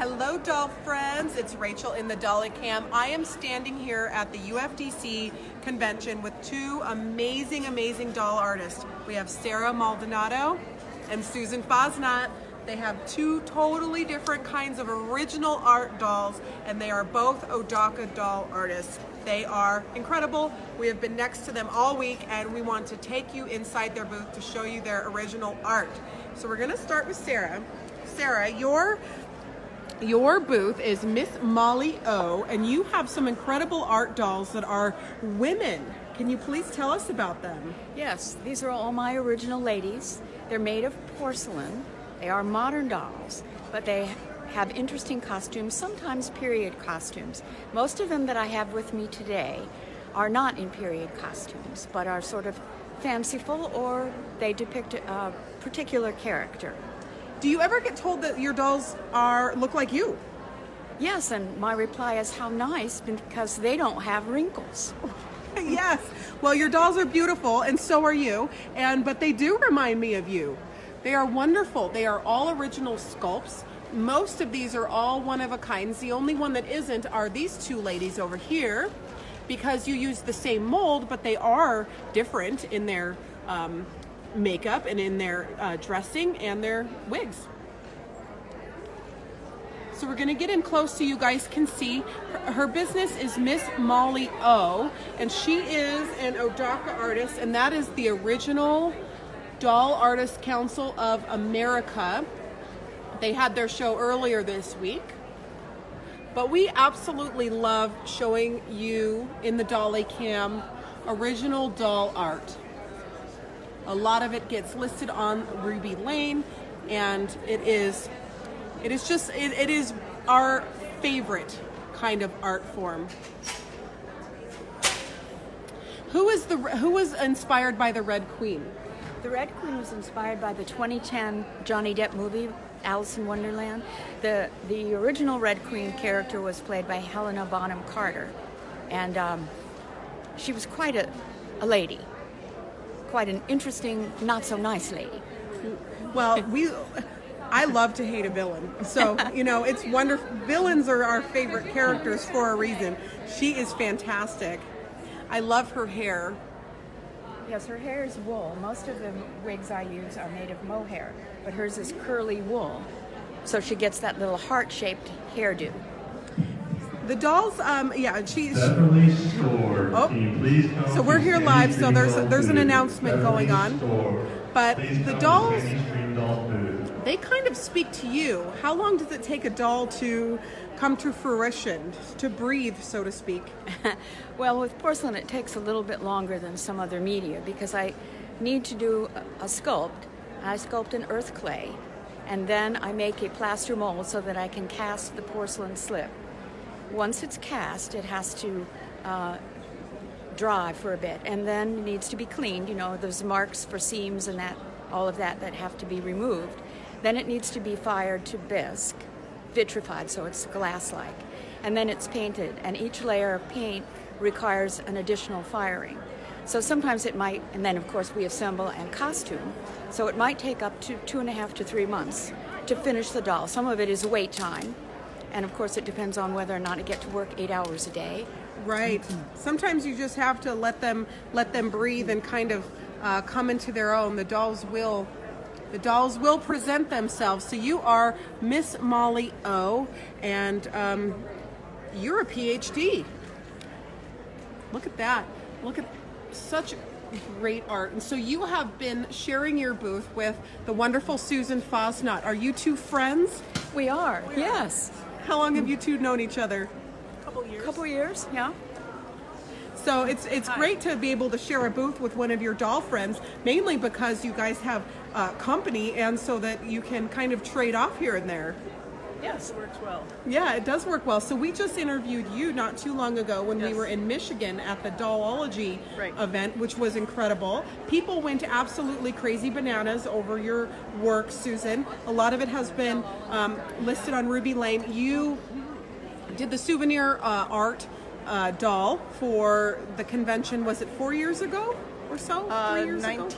Hello doll friends, it's Rachel in the Dolly Cam. I am standing here at the UFDC convention with two amazing doll artists. We have Sarah Maldonado and Susan Fosnot. They have two totally different kinds of original art dolls, and they are both Odaka doll artists. They are incredible. We have been next to them all week, and we want to take you inside their booth to show you their original art. So we're gonna start with Sarah. Sarah, your booth is Ms. Mollie O, and you have some incredible art dolls that are women. Can you please tell us about them? Yes, these are all my original ladies. They're made of porcelain. They are modern dolls, but they have interesting costumes, sometimes period costumes. Most of them that I have with me today are not in period costumes, but are sort of fanciful, or they depict a particular character. Do you ever get told that your dolls look like you? Yes, and my reply is, how nice, because they don't have wrinkles. Yes, well, your dolls are beautiful, and so are you, but they do remind me of you. They are wonderful. They are all original sculpts. Most of these are all one-of-a-kinds. The only one that isn't are these two ladies over here, because you use the same mold, but they are different in their makeup and in their dressing and their wigs. So we're gonna get in close so you guys can see. Her business is Ms. Mollie O, and she is an Odaka artist, and that is the original Doll Artists Council of America. They had their show earlier this week. But we absolutely love showing you in the Dolly Cam original doll art. A lot of it gets listed on Ruby Lane, and it is our favorite kind of art form. Who was inspired by the Red Queen? The Red Queen was inspired by the 2010 Johnny Depp movie, Alice in Wonderland. The original Red Queen character was played by Helena Bonham Carter, and she was quite a lady. Quite an interesting, not so nice lady. Well, I love to hate a villain. So, you know, it's wonderful. Villains are our favorite characters for a reason. She is fantastic. I love her hair. Yes, her hair is wool. Most of the wigs I use are made of mohair, but hers is curly wool. So she gets that little heart-shaped hairdo. The dolls, so we're here live, so there's an announcement going on. But the dolls, they kind of speak to you. How long does it take a doll to come to fruition, to breathe, so to speak? Well, with porcelain, it takes a little bit longer than some other media, because I need to do a sculpt. I sculpt an earth clay, and then I make a plaster mold so that I can cast the porcelain slip. Once it's cast, it has to dry for a bit, and then it needs to be cleaned. You know, those marks for seams and that, all of that that have to be removed. Then it needs to be fired to bisque, vitrified, so it's glass-like. And then it's painted, and each layer of paint requires an additional firing. So sometimes it might, and then of course we assemble and costume, so it might take up to 2.5 to 3 months to finish the doll. Some of it is wait time. And of course, it depends on whether or not I get to work 8 hours a day. Right. Sometimes you just have to let them breathe and kind of come into their own. The dolls will present themselves. So you are Ms. Mollie O, and you're a PhD. Look at that. Look at such great art. And so you have been sharing your booth with the wonderful Susan Fosnot. Are you two friends? We are. We are. Yes. How long have you two known each other? A couple years. Yeah. So it's great to be able to share a booth with one of your doll friends, mainly because you guys have company, and so that you can kind of trade off here and there. Yes, it works well. Yeah, it does work well. So we just interviewed you not too long ago when we were in Michigan at the Dollology event, which was incredible. People went absolutely crazy bananas over your work, Susan. A lot of it has been listed on Ruby Lane. You did the souvenir art doll for the convention, was it 4 years ago? or so? 3 years ago?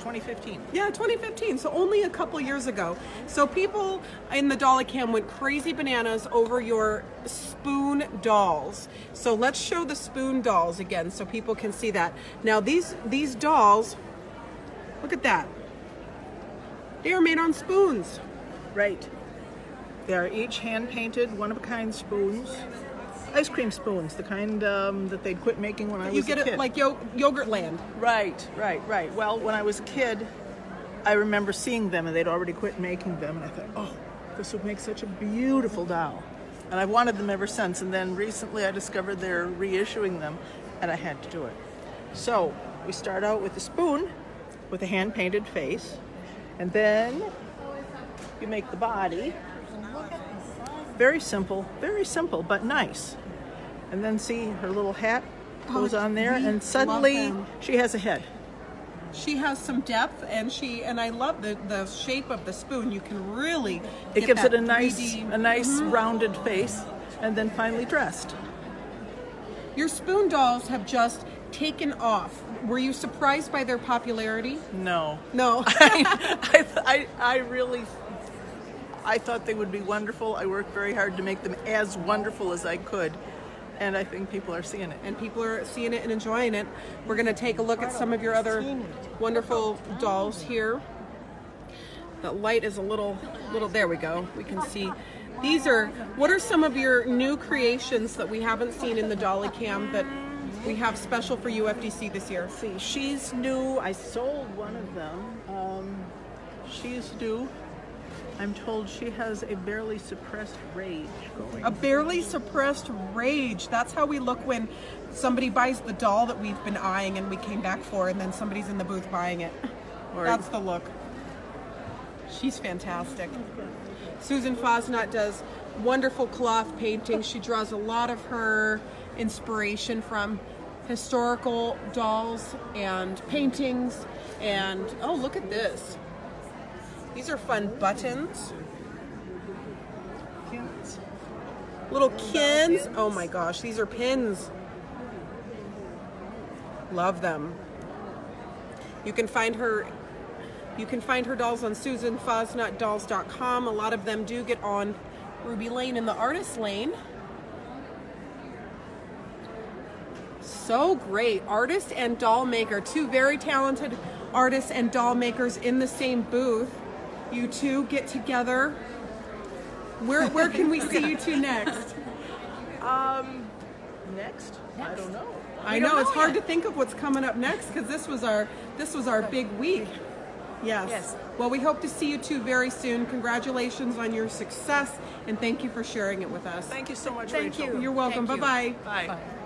2015. Yeah, 2015. So only a couple years ago. So people in the Dollacam went crazy bananas over your spoon dolls. So let's show the spoon dolls again so people can see that. Now these dolls, look at that. They are made on spoons. Right. They are each hand-painted, one-of-a-kind spoons. Ice cream spoons, the kind that they'd quit making when I was a kid. You get it like Yogurtland. Right, right, right. Well, when I was a kid, I remember seeing them and they'd already quit making them. And I thought, oh, this would make such a beautiful doll. And I've wanted them ever since. And then recently I discovered they're reissuing them and I had to do it. So we start out with a spoon with a hand-painted face. And then you make the body. Very simple, but nice. And then see her little hat goes on there, and suddenly she has a head. She has some depth, and I love the shape of the spoon. You can really it gives it a nice rounded face, and then finally dressed. Your spoon dolls have just taken off. Were you surprised by their popularity? No, no. I thought they would be wonderful. I worked very hard to make them as wonderful as I could. And I think people are seeing it. And people are seeing it and enjoying it. We're going to take a look at some of your other wonderful dolls here. The light is a little, there we go. We can see. These are, what are some of your new creations that we haven't seen in the Dollacam that we have special for UFDC this year? Let's see, she's new. I sold one of them. She's new. I'm told she has a barely suppressed rage going. A barely suppressed rage. That's how we look when somebody buys the doll that we've been eyeing and we came back for, and then somebody's in the booth buying it. Or that's the look. She's fantastic. Susan Fosnot does wonderful cloth painting. She draws a lot of her inspiration from historical dolls and paintings. And oh, look at this. These are fun buttons. Pins. Little kins. Oh my gosh, these are pins. Love them. You can find her dolls on SusanFosnotDolls.com. A lot of them do get on Ruby Lane in the Artist Lane. So great. Artist and doll maker. Two very talented artists and doll makers in the same booth. You two get together. Where can we see you two next? I don't know. I know it's hard to think of what's coming up next because this was our big week. Yes. Yes. Well, we hope to see you two very soon. Congratulations on your success and thank you for sharing it with us. Thank you so much, Rachel. Thank you. You're welcome. Bye-bye. Bye.